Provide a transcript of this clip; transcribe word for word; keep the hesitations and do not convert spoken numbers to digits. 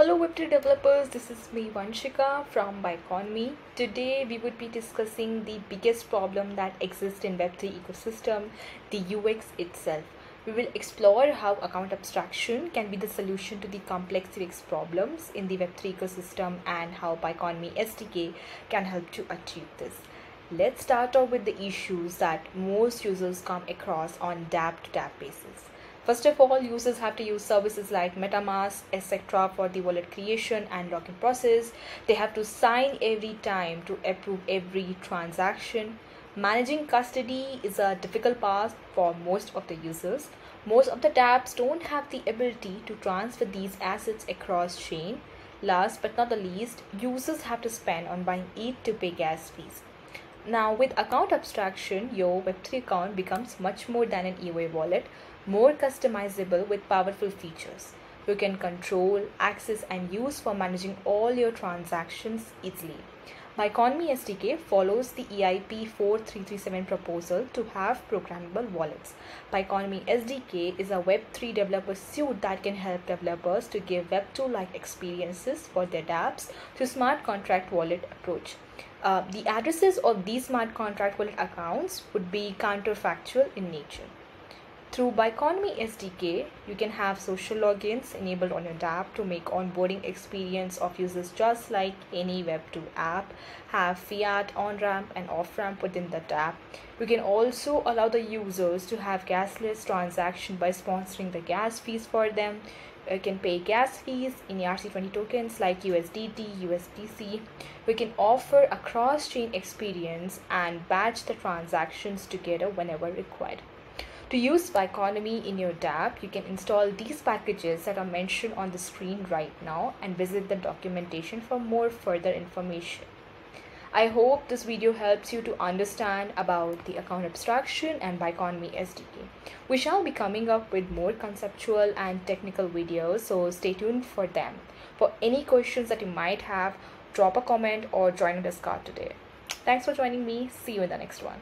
Hello Web three developers, this is me Vanshika from Biconomy. Today we would be discussing the biggest problem that exists in Web three ecosystem, the U X itself. We will explore how account abstraction can be the solution to the complex U X problems in the Web three ecosystem and how Biconomy S D K can help to achieve this. Let's start off with the issues that most users come across on dApp-to-dApp basis. First of all, users have to use services like MetaMask, et cetera for the wallet creation and login process. They have to sign every time to approve every transaction. Managing custody is a difficult task for most of the users. Most of the dApps don't have the ability to transfer these assets across chain. Last but not the least, users have to spend on buying E T H to pay gas fees. Now, with account abstraction, your Web three account becomes much more than an E O A wallet, more customizable with powerful features. You can control, access, and use for managing all your transactions easily. Biconomy S D K follows the E I P four three three seven proposal to have programmable wallets. Biconomy S D K is a Web three developer suite that can help developers to give Web two-like experiences for their dApps through smart contract wallet approach. Uh, the addresses of these smart contract wallet accounts would be counterfactual in nature. Through Biconomy S D K, you can have social logins enabled on your dApp to make onboarding experience of users just like any Web two app, have fiat on-ramp and off-ramp within the dApp. You can also allow the users to have gasless transaction by sponsoring the gas fees for them. You can pay gas fees in E R C twenty tokens like U S D T, U S D C. We can offer a cross-chain experience and batch the transactions together whenever required. To use Biconomy in your dApp, you can install these packages that are mentioned on the screen right now and visit the documentation for more further information. I hope this video helps you to understand about the account abstraction and Biconomy S D K. We shall be coming up with more conceptual and technical videos, so stay tuned for them. For any questions that you might have, drop a comment or join a Discord today. Thanks for joining me. See you in the next one.